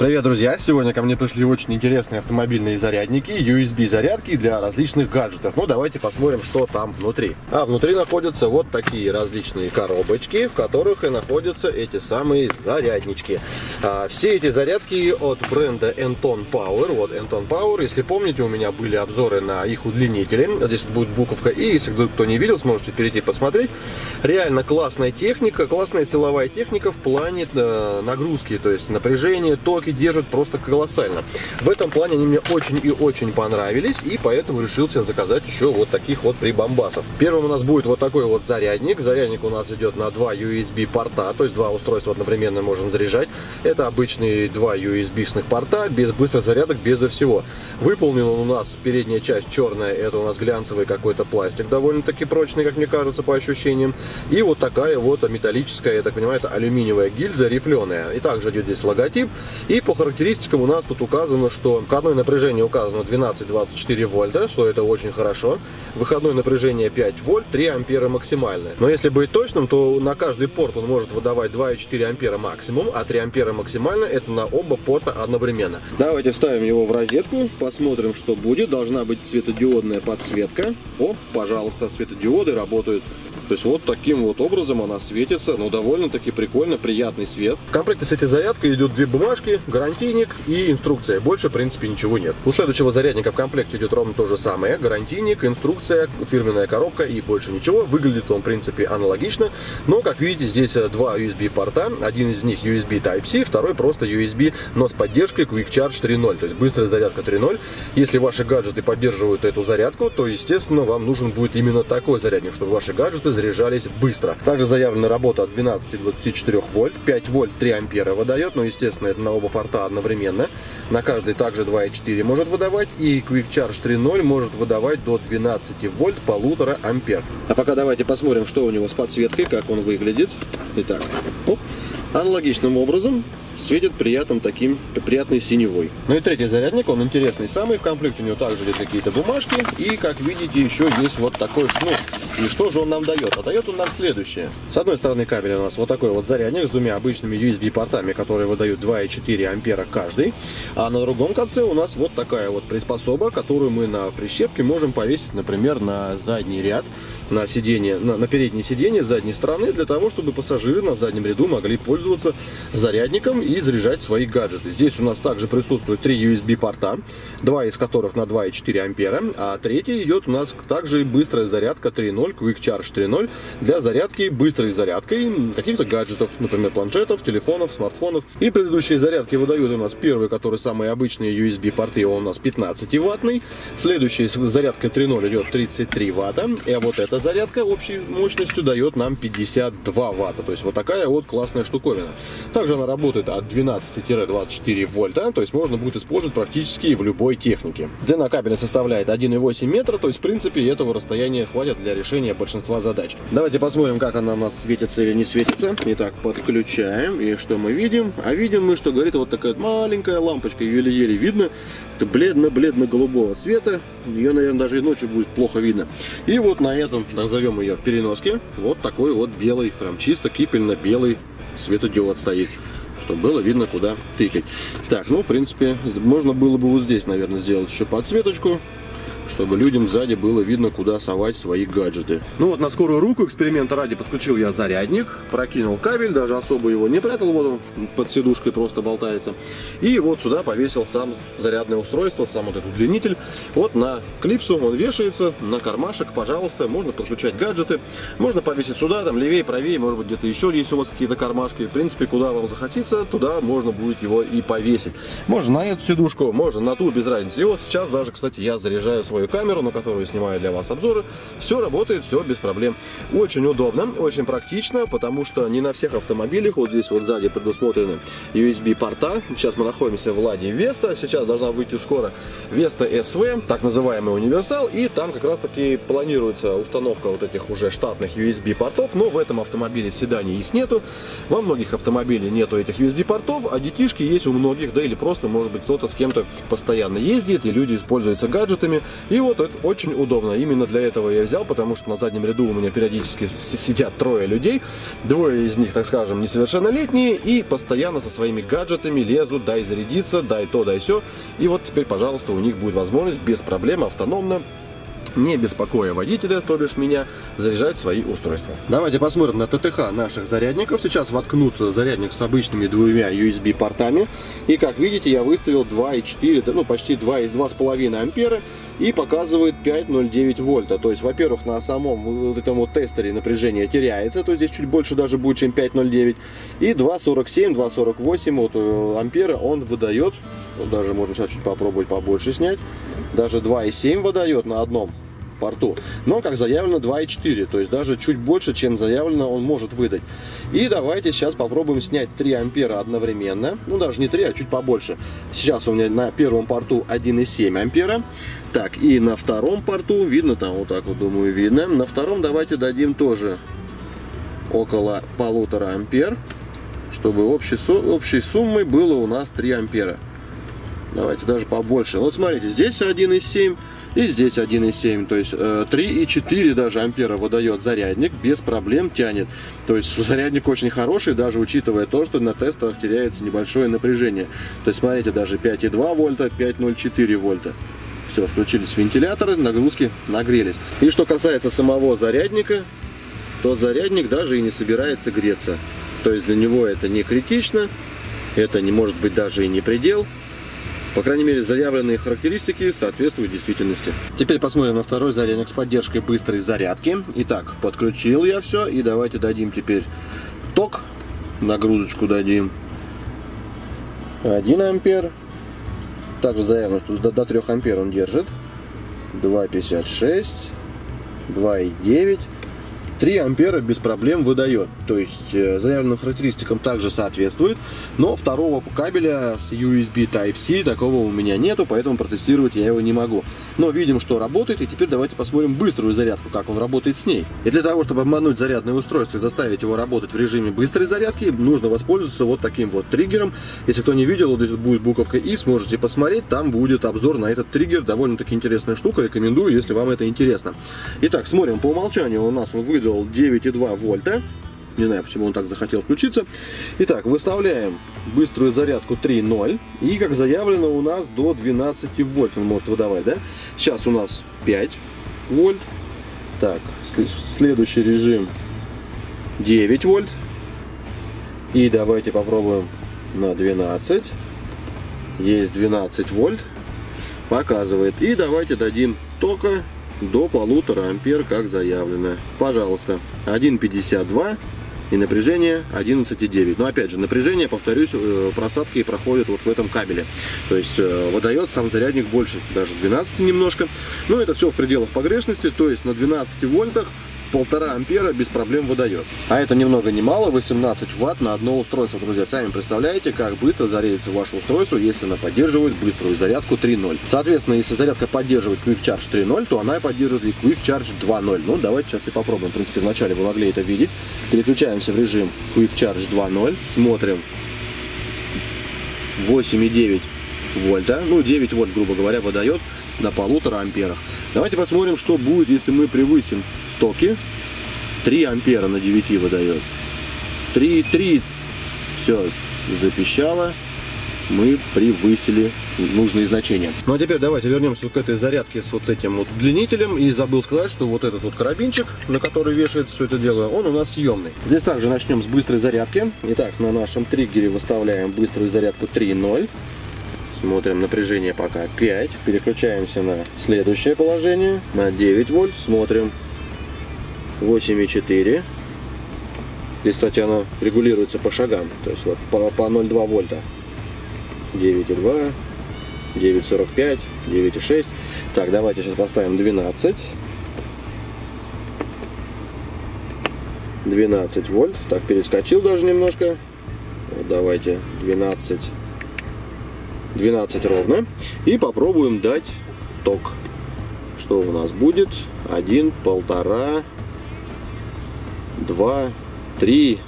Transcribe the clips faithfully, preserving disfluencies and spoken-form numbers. Привет, друзья! Сегодня ко мне пришли очень интересные автомобильные зарядники, ю эс би-зарядки для различных гаджетов. Ну, давайте посмотрим, что там внутри. А внутри находятся вот такие различные коробочки, в которых и находятся эти самые заряднички. А, все эти зарядки от бренда Anton Power. Вот Anton Power, если помните, у меня были обзоры на их удлинители. Здесь будет буковка И, если кто не видел, сможете перейти посмотреть. Реально классная техника, классная силовая техника в плане э, нагрузки, то есть напряжение, токи. Держит просто колоссально. В этом плане они мне очень и очень понравились, и поэтому решил себе заказать еще вот таких вот прибамбасов. Первым у нас будет вот такой вот зарядник. Зарядник у нас идет на два ю эс би порта, то есть два устройства одновременно можем заряжать. Это обычные два ю эс би-шных порта, без быстрых зарядок, безо всего. Выполнен он у нас, передняя часть черная, это у нас глянцевый какой-то пластик, довольно-таки прочный, как мне кажется, по ощущениям. И вот такая вот металлическая, я так понимаю, это алюминиевая гильза, рифленая. И также идет здесь логотип. И по характеристикам у нас тут указано, что входное напряжение указано двенадцать двадцать четыре вольта, что это очень хорошо. Выходное напряжение пять вольт, три ампера максимальное. Но если быть точным, то на каждый порт он может выдавать два и четыре ампера максимум, а три ампера максимально это на оба порта одновременно. Давайте вставим его в розетку, посмотрим, что будет. Должна быть светодиодная подсветка. О, пожалуйста, светодиоды работают. То есть вот таким вот образом она светится, ну довольно-таки прикольно, приятный свет. В комплекте с этой зарядкой идут две бумажки, гарантийник и инструкция. Больше, в принципе, ничего нет. У следующего зарядника в комплекте идет ровно то же самое. Гарантийник, инструкция, фирменная коробка и больше ничего. Выглядит он, в принципе, аналогично. Но, как видите, здесь два ю эс би порта. Один из них ю эс би Type-C, второй просто ю эс би, но с поддержкой Quick Charge три ноль. То есть быстрая зарядка три ноль. Если ваши гаджеты поддерживают эту зарядку, то, естественно, вам нужен будет именно такой зарядник, чтобы ваши гаджеты заряжались быстро. Также заявлена работа от двенадцати до двадцати четырёх вольт, пять вольт три ампера выдает, но естественно это на оба порта одновременно, на каждый также два и четыре может выдавать, и Quick Charge три ноль может выдавать до двенадцати вольт полутора ампер. А пока давайте посмотрим, что у него с подсветкой, как он выглядит. Итак, оп. Аналогичным образом светит приятным таким, приятной синевой. Ну и третий зарядник, он интересный самый. В комплекте у него также есть какие-то бумажки. И, как видите, еще есть вот такой шнур. И что же он нам дает? А дает он нам следующее. С одной стороны кабеля у нас вот такой вот зарядник с двумя обычными ю эс би-портами, которые выдают два и четыре ампера каждый. А на другом конце у нас вот такая вот приспособа, которую мы на прищепке можем повесить, например, на задний ряд, на сиденье, на, на переднее сиденье с задней стороны, для того, чтобы пассажиры на заднем ряду могли пользоваться зарядником и заряжать свои гаджеты. Здесь у нас также присутствуют три ю эс би-порта, два из которых на два и четыре ампера, а третий идет у нас также быстрая зарядка три ноль, Quick Charge три ноль, для зарядки быстрой зарядкой каких-то гаджетов, например, планшетов, телефонов, смартфонов. И предыдущие зарядки выдают у нас первый, который самые обычные ю эс би-порты, он у нас пятнадцативаттный, следующий с зарядкой три ноль идет тридцать три ватта, и вот эта зарядка общей мощностью дает нам пятьдесят два ватта, то есть вот такая вот классная штуковина. Также она работает от двенадцати до двадцати четырёх вольта, то есть можно будет использовать практически в любой технике. Длина кабеля составляет один и восемь метра, то есть в принципе этого расстояния хватит для решения большинства задач. Давайте посмотрим, как она у нас светится или не светится. Итак, подключаем, и что мы видим? А видим мы, что горит вот такая маленькая лампочка, еле-еле видно, бледно-бледно-голубого цвета, ее, наверное, даже и ночью будет плохо видно. И вот на этом, назовем ее переноске, вот такой вот белый, прям чисто кипельно-белый светодиод стоит, чтобы было видно, куда тыкать. Так, ну, в принципе, можно было бы вот здесь, наверное, сделать еще подсветочку, чтобы людям сзади было видно, куда совать свои гаджеты. Ну вот, на скорую руку, эксперимента ради, подключил я зарядник, прокинул кабель, даже особо его не прятал, вот он под сидушкой просто болтается. И вот сюда повесил сам зарядное устройство, сам вот этот удлинитель. Вот на клипсу он вешается, на кармашек, пожалуйста, можно подключать гаджеты. Можно повесить сюда, там левее, правее, может быть, где-то еще есть у вас какие-то кармашки. В принципе, куда вам захотится, туда можно будет его и повесить. Можно на эту сидушку, можно на ту, без разницы. И вот сейчас даже, кстати, я заряжаю свой камеру, на которую снимаю для вас обзоры. Все работает, все без проблем. Очень удобно, очень практично, потому что не на всех автомобилях вот здесь вот сзади предусмотрены ю эс би порта. Сейчас мы находимся в Ладе Веста, сейчас должна выйти скоро Веста эс вэ, так называемый универсал, и там как раз таки планируется установка вот этих уже штатных ю эс би портов, но в этом автомобиле в седане их нету, во многих автомобилях нету этих ю эс би портов, а детишки есть у многих, да или просто, может быть, кто-то с кем-то постоянно ездит, и люди пользуются гаджетами, И вот это очень удобно. Именно для этого я взял, потому что на заднем ряду у меня периодически сидят трое людей. Двое из них, так скажем, несовершеннолетние и постоянно со своими гаджетами лезут, дай зарядиться, дай то, дай сё. И вот теперь, пожалуйста, у них будет возможность без проблем автономно, не беспокоя водителя, то бишь меня, заряжать свои устройства. Давайте посмотрим на ТТХ наших зарядников. Сейчас воткнут зарядник с обычными двумя ю эс би портами. И как видите, я выставил два и четыре, ну почти два и две с половиной ампера. И показывает пять и ноль девять вольта. То есть, во-первых, на самом вот этом вот тестере напряжение теряется. То есть здесь чуть больше даже будет, чем пять и ноль девять. И два и сорок семь — два и сорок восемь вот, ампера он выдает. Вот даже можно сейчас чуть попробовать побольше снять. Даже два и семь выдает на одном порту, но, как заявлено, два и четыре, то есть даже чуть больше, чем заявлено, он может выдать. И давайте сейчас попробуем снять три ампера одновременно, ну даже не три, а чуть побольше. Сейчас у меня на первом порту один и семь ампера, так, и на втором порту, видно там, вот так вот, думаю, видно, на втором давайте дадим тоже около полутора ампер, чтобы общей, общей суммой было у нас три ампера. Давайте даже побольше. Вот смотрите, здесь один и семь и здесь один и семь. То есть три и четыре даже ампера выдает зарядник, без проблем тянет. То есть зарядник очень хороший, даже учитывая то, что на тестах теряется небольшое напряжение. То есть смотрите, даже пять и два вольта, пять и ноль четыре вольта. Все, включились вентиляторы, нагрузки нагрелись. И что касается самого зарядника, то зарядник даже и не собирается греться. То есть для него это не критично, это не может быть даже и не предел. По крайней мере, заявленные характеристики соответствуют действительности. Теперь посмотрим на второй зарядник с поддержкой быстрой зарядки. Итак, подключил я все. И давайте дадим теперь ток. Нагрузочку дадим. один ампер. Также заявлено, что до трёх ампер он держит. два и пятьдесят шесть. два и девять. три ампера без проблем выдает, то есть заявленным характеристикам также соответствует, но второго кабеля с ю эс би Type-C такого у меня нету, поэтому протестировать я его не могу. Но видим, что работает, и теперь давайте посмотрим быструю зарядку, как он работает с ней. И для того, чтобы обмануть зарядное устройство и заставить его работать в режиме быстрой зарядки, нужно воспользоваться вот таким вот триггером. Если кто не видел, вот здесь будет буковка «И», сможете посмотреть, там будет обзор на этот триггер, довольно-таки интересная штука, рекомендую, если вам это интересно. Итак, смотрим, по умолчанию у нас он выдал девять и два вольта. Не знаю, почему он так захотел включиться. Итак, выставляем быструю зарядку три ноль. И, как заявлено, у нас до двенадцати вольт он может выдавать, да? Сейчас у нас пять вольт. Так, следующий режим девять вольт. И давайте попробуем на двенадцать. Есть двенадцать вольт. Показывает. И давайте дадим тока до полутора ампер, как заявлено. Пожалуйста, один и пятьдесят два и напряжение одиннадцать и девять. Но опять же, напряжение, повторюсь, просадки проходят вот в этом кабеле. То есть выдает сам зарядник больше, даже двенадцать немножко. Но это все в пределах погрешности, то есть на двенадцати вольтах полтора ампера без проблем выдает. А это ни много ни мало, восемнадцать ватт на одно устройство, друзья. Сами представляете, как быстро зарядится ваше устройство, если оно поддерживает быструю зарядку три ноль. Соответственно, если зарядка поддерживает Quick Charge три ноль, то она и поддерживает и Quick Charge два ноль. Ну, давайте сейчас и попробуем. В принципе, вначале вы могли это видеть. Переключаемся в режим Quick Charge два ноль. Смотрим. восемь и девять вольта. Ну, девять вольт, грубо говоря, выдает на полутора амперах. Давайте посмотрим, что будет, если мы превысим токи. три ампера на девяти выдает. три и три. Все, запищало. Мы превысили нужные значения. Ну а теперь давайте вернемся к этой зарядке с вот этим вот удлинителем. И забыл сказать, что вот этот вот карабинчик, на который вешается все это дело, он у нас съемный. Здесь также начнем с быстрой зарядки. Итак, на нашем триггере выставляем быструю зарядку три ноль. Смотрим, напряжение пока пять. Переключаемся на следующее положение, на девять вольт. Смотрим. восемь и четыре. Здесь, кстати, оно регулируется по шагам. То есть вот по, по ноль и два вольта. девять и два. девять и сорок пять. девять и шесть. Так, давайте сейчас поставим двенадцать. двенадцать вольт. Так, перескочил даже немножко. Вот, давайте двенадцать. двенадцать ровно. И попробуем дать ток. Что у нас будет? один, полтора, два, три,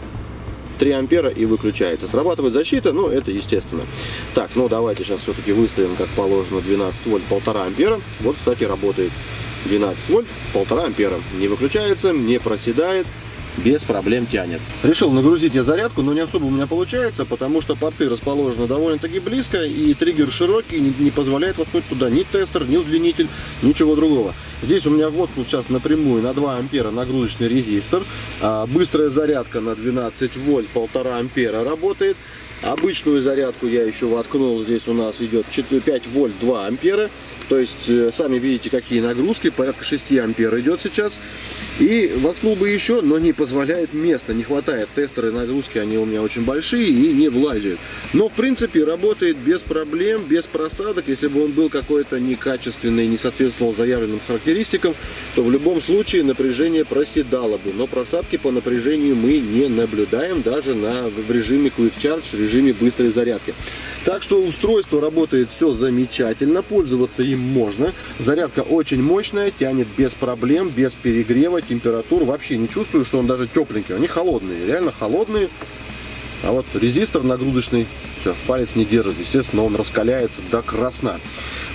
три ампера и выключается. Срабатывает защита, ну это естественно. Так, ну давайте сейчас все-таки выставим, как положено, двенадцать вольт, полтора ампера. Вот, кстати, работает двенадцать вольт, полтора ампера. Не выключается, не проседает. Без проблем тянет. Решил нагрузить я зарядку, но не особо у меня получается, потому что порты расположены довольно-таки близко, и триггер широкий, не позволяет воткнуть туда ни тестер, ни удлинитель, ничего другого. Здесь у меня воткнут сейчас напрямую на два ампера нагрузочный резистор. Быстрая зарядка на двенадцать вольт, полтора ампера работает. Обычную зарядку я еще воткнул, здесь у нас идет пять вольт, два ампера. То есть, сами видите, какие нагрузки, порядка шесть ампер идет сейчас. И воткнул бы еще, но не позволяет места, не хватает. Тестеры нагрузки, они у меня очень большие и не влазят. Но, в принципе, работает без проблем, без просадок. Если бы он был какой-то некачественный, не соответствовал заявленным характеристикам, то в любом случае напряжение проседало бы. Но просадки по напряжению мы не наблюдаем даже на, в режиме Quick Charge, в режиме быстрой зарядки. Так что устройство работает все замечательно, пользоваться им можно. Зарядка очень мощная, тянет без проблем, без перегрева, температур. Вообще не чувствую, что он даже тепленький. Они холодные, реально холодные. А вот резистор нагрузочный, все, палец не держит. Естественно, он раскаляется до красна.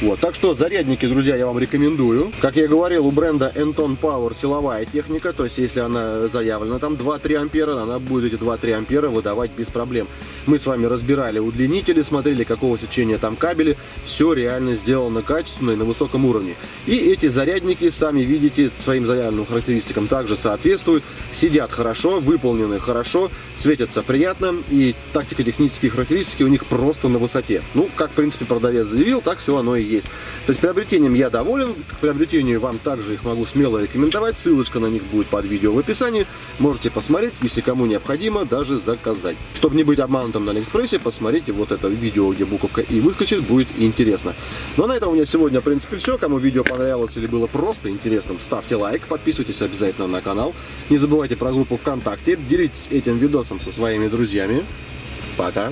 Вот, так что зарядники, друзья, я вам рекомендую. Как я говорил, у бренда Anton Power силовая техника. То есть, если она заявлена там два-три ампера, она будет эти два-три ампера выдавать без проблем. Мы с вами разбирали удлинители, смотрели, какого сечения там кабели. Все реально сделано качественно и на высоком уровне. И эти зарядники, сами видите, своим заявленным характеристикам также соответствуют. Сидят хорошо, выполнены хорошо, светятся приятно. И тактико-технические характеристики у них просто на высоте. Ну, как, в принципе, продавец заявил, так все оно и есть. То есть приобретением я доволен. К приобретению вам также их могу смело рекомендовать. Ссылочка на них будет под видео в описании. Можете посмотреть, если кому необходимо, даже заказать. Чтобы не быть обманутым на Алиэкспрессе, посмотрите вот это видео, где буковка «И» выскочит, будет интересно. Ну, а на этом у меня сегодня, в принципе, все. Кому видео понравилось или было просто интересным, ставьте лайк, подписывайтесь обязательно на канал. Не забывайте про группу ВКонтакте. Делитесь этим видосом со своими друзьями. Пока!